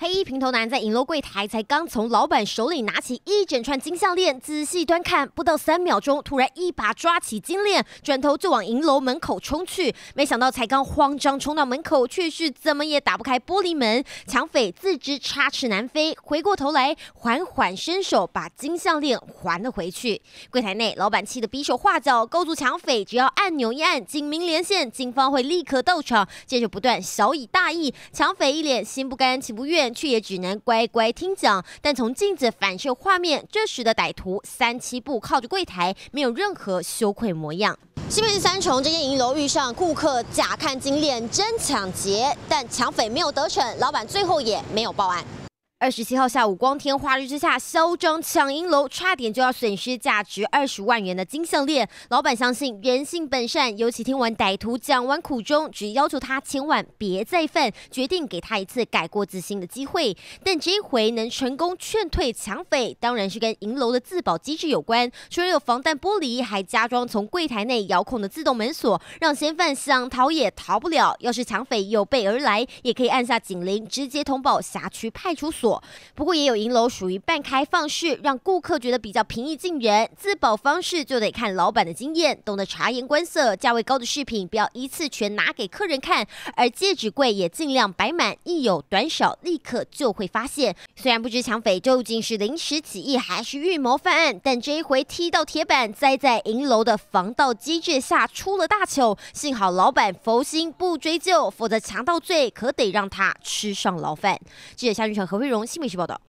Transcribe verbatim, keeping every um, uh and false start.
黑衣平头男在影楼柜台才刚从老板手里拿起一整串金项链，仔细端看，不到三秒钟，突然一把抓起金链，转头就往影楼门口冲去。没想到才刚慌张冲到门口，却是怎么也打不开玻璃门。抢匪自知插翅难飞，回过头来缓缓伸手把金项链还了回去。柜台内，老板气得比手画脚，告诉抢匪只要按钮一按，警民连线，警方会立刻到场。接着不断小以大义，抢匪一脸心不甘情不愿。 却也只能乖乖听讲，但从镜子反射画面，这时的歹徒三七步靠着柜台，没有任何羞愧模样。新北市三重这间银楼遇上顾客假看金链真抢劫，但抢匪没有得逞，老板最后也没有报案。 二十七号下午，光天化日之下，嚣张抢银楼，差点就要损失价值二十万元的金项链。老板相信人性本善，尤其听完歹徒讲完苦衷，只要求他千万别再犯，决定给他一次改过自新的机会。但这一回能成功劝退抢匪，当然是跟银楼的自保机制有关。除了有防弹玻璃，还加装从柜台内遥控的自动门锁，让嫌犯想逃也逃不了。要是抢匪有备而来，也可以按下警铃，直接通报辖区派出所。 不过也有银楼属于半开放式，让顾客觉得比较平易近人。自保方式就得看老板的经验，懂得察言观色。价位高的饰品不要一次全拿给客人看，而戒指柜也尽量摆满，一有短少立刻就会发现。虽然不知抢匪究竟是临时起意还是预谋犯案，但这一回踢到铁板，栽在银楼的防盗机制下出了大糗。幸好老板佛心不追究，否则强盗罪可得让他吃上牢饭。记者夏俊成、何慧荣。 新北市报道。